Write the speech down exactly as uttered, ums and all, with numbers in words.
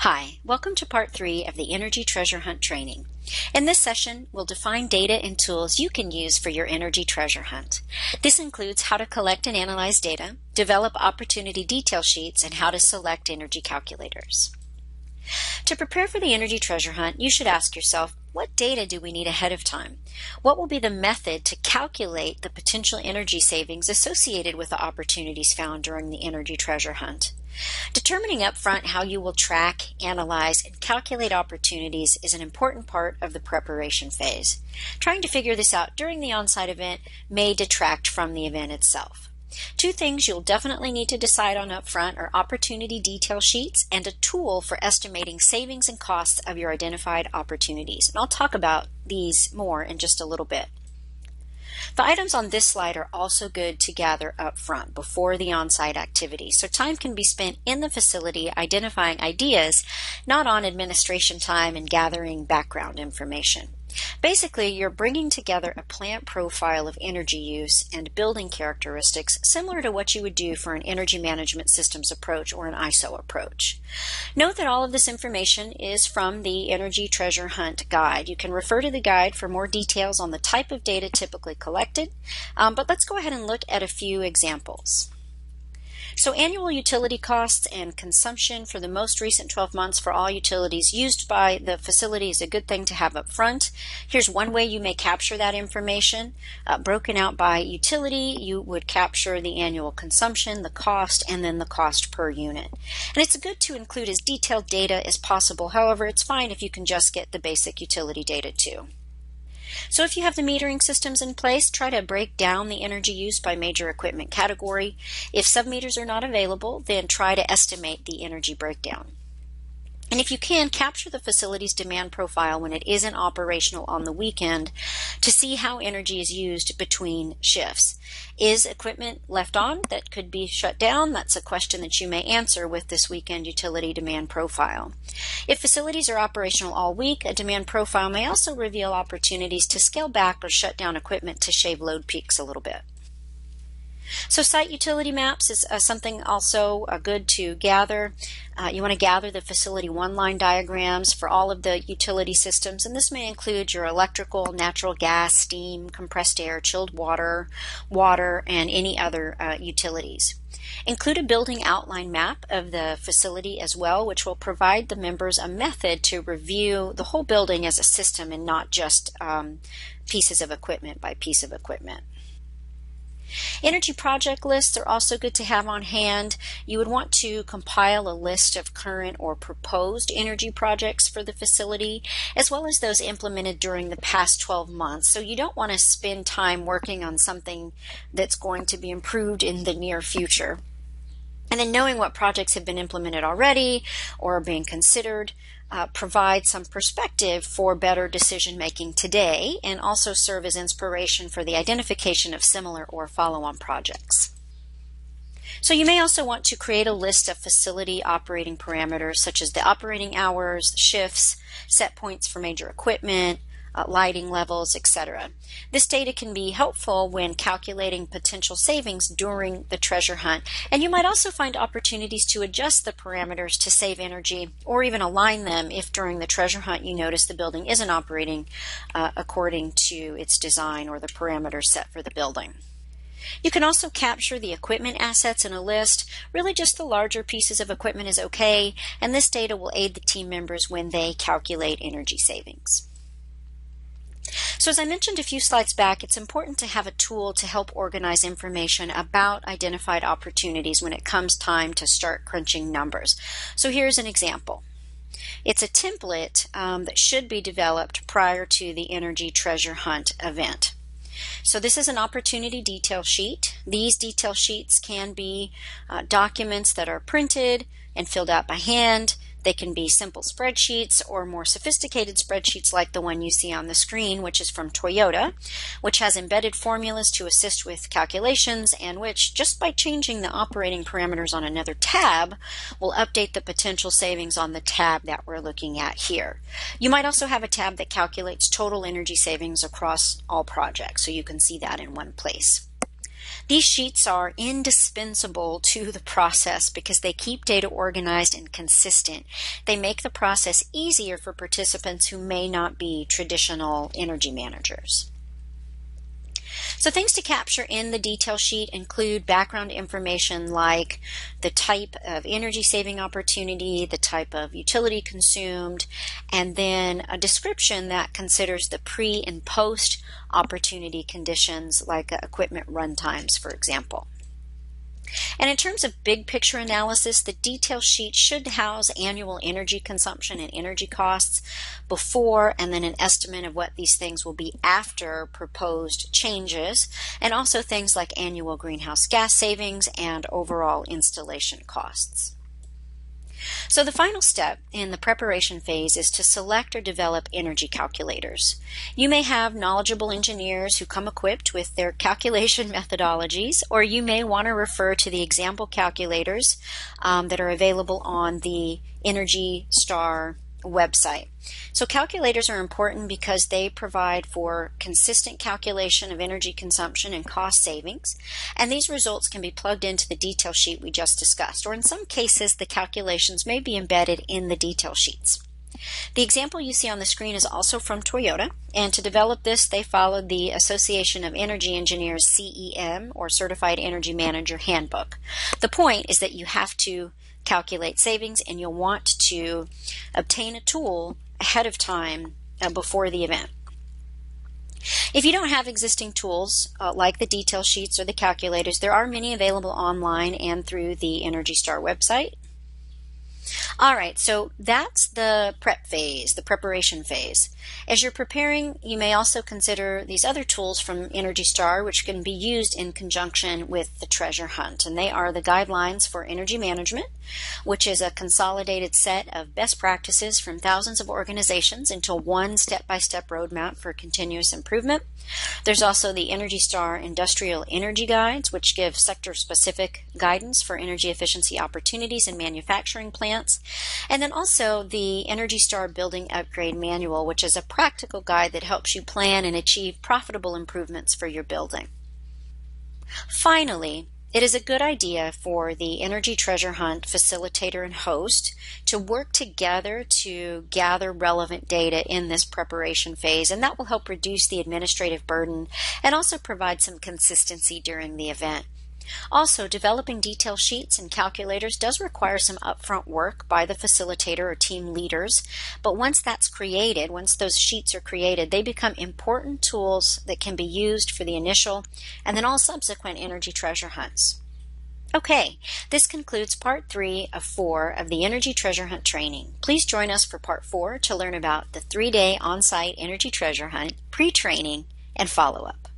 Hi, welcome to part three of the Energy Treasure Hunt training. In this session, we'll define data and tools you can use for your energy treasure hunt. This includes how to collect and analyze data, develop opportunity detail sheets, and how to select energy calculators. To prepare for the energy treasure hunt, you should ask yourself, what data do we need ahead of time? What will be the method to calculate the potential energy savings associated with the opportunities found during the energy treasure hunt? Determining upfront how you will track, analyze, and calculate opportunities is an important part of the preparation phase. Trying to figure this out during the on-site event may detract from the event itself. Two things you'll definitely need to decide on upfront are opportunity detail sheets and a tool for estimating savings and costs of your identified opportunities. And I'll talk about these more in just a little bit. The items on this slide are also good to gather up front before the on-site activity, so time can be spent in the facility identifying ideas, not on administration time and gathering background information. Basically, you're bringing together a plant profile of energy use and building characteristics similar to what you would do for an energy management systems approach or an I S O approach. Note that all of this information is from the Energy Treasure Hunt guide. You can refer to the guide for more details on the type of data typically collected, um, but let's go ahead and look at a few examples. So annual utility costs and consumption for the most recent twelve months for all utilities used by the facility is a good thing to have up front. Here's one way you may capture that information. Uh, broken out by utility, you would capture the annual consumption, the cost, and then the cost per unit. And it's good to include as detailed data as possible. However, it's fine if you can just get the basic utility data too. So if you have the metering systems in place, try to break down the energy use by major equipment category. If submeters are not available, then try to estimate the energy breakdown. And if you can, capture the facility's demand profile when it isn't operational on the weekend to see how energy is used between shifts. Is equipment left on that could be shut down? That's a question that you may answer with this weekend utility demand profile. If facilities are operational all week, a demand profile may also reveal opportunities to scale back or shut down equipment to shave load peaks a little bit. So site utility maps is uh, something also uh, good to gather. Uh, you want to gather the facility one-line diagrams for all of the utility systems, and this may include your electrical, natural gas, steam, compressed air, chilled water, water, and any other uh, utilities. Include a building outline map of the facility as well, which will provide the members a method to review the whole building as a system and not just um, pieces of equipment by piece of equipment. Energy project lists are also good to have on hand. You would want to compile a list of current or proposed energy projects for the facility, as well as those implemented during the past twelve months. So you don't want to spend time working on something that's going to be improved in the near future. And then knowing what projects have been implemented already or are being considered uh, provides some perspective for better decision making today, and also serve as inspiration for the identification of similar or follow-on projects. So you may also want to create a list of facility operating parameters such as the operating hours, shifts, set points for major equipment, Uh, lighting levels, et cetera. This data can be helpful when calculating potential savings during the treasure hunt, and you might also find opportunities to adjust the parameters to save energy or even align them if during the treasure hunt you notice the building isn't operating uh, according to its design or the parameters set for the building. You can also capture the equipment assets in a list. Really just the larger pieces of equipment is okay, and this data will aid the team members when they calculate energy savings. So as I mentioned a few slides back, it's important to have a tool to help organize information about identified opportunities when it comes time to start crunching numbers. So here's an example. It's a template um, that should be developed prior to the Energy Treasure Hunt event. So this is an opportunity detail sheet. These detail sheets can be uh, documents that are printed and filled out by hand. They can be simple spreadsheets or more sophisticated spreadsheets like the one you see on the screen, which is from Toyota, which has embedded formulas to assist with calculations and which, just by changing the operating parameters on another tab, will update the potential savings on the tab that we're looking at here. You might also have a tab that calculates total energy savings across all projects, so you can see that in one place. These sheets are indispensable to the process because they keep data organized and consistent. They make the process easier for participants who may not be traditional energy managers. So things to capture in the detail sheet include background information like the type of energy saving opportunity, the type of utility consumed, and then a description that considers the pre and post opportunity conditions like equipment run times, for example. And in terms of big picture analysis, the detail sheet should house annual energy consumption and energy costs before, and then an estimate of what these things will be after proposed changes, and also things like annual greenhouse gas savings and overall installation costs. So the final step in the preparation phase is to select or develop energy calculators. You may have knowledgeable engineers who come equipped with their calculation methodologies, or you may want to refer to the example calculators um, that are available on the Energy Star website. So calculators are important because they provide for consistent calculation of energy consumption and cost savings, and these results can be plugged into the detail sheet we just discussed, or in some cases the calculations may be embedded in the detail sheets. The example you see on the screen is also from Toyota, and to develop this they followed the Association of Energy Engineers C E M, or Certified Energy Manager handbook. The point is that you have to calculate savings, and you'll want to obtain a tool ahead of time uh, before the event. If you don't have existing tools uh, like the detail sheets or the calculators, there are many available online and through the Energy Star website. Alright, so that's the prep phase, the preparation phase. As you're preparing, you may also consider these other tools from Energy Star, which can be used in conjunction with the treasure hunt, and they are the Guidelines for Energy Management, which is a consolidated set of best practices from thousands of organizations into one step-by-step roadmap for continuous improvement. There's also the Energy Star Industrial Energy Guides, which give sector-specific guidance for energy efficiency opportunities in manufacturing plants. And then also the Energy Star Building Upgrade Manual, which is a practical guide that helps you plan and achieve profitable improvements for your building. Finally, it is a good idea for the Energy Treasure Hunt facilitator and host to work together to gather relevant data in this preparation phase, and that will help reduce the administrative burden and also provide some consistency during the event. Also, developing detail sheets and calculators does require some upfront work by the facilitator or team leaders, but once that's created, once those sheets are created, they become important tools that can be used for the initial and then all subsequent energy treasure hunts. Okay, this concludes part three of four of the Energy Treasure Hunt training. Please join us for part four to learn about the three-day on-site Energy Treasure Hunt, pre-training, and follow-up.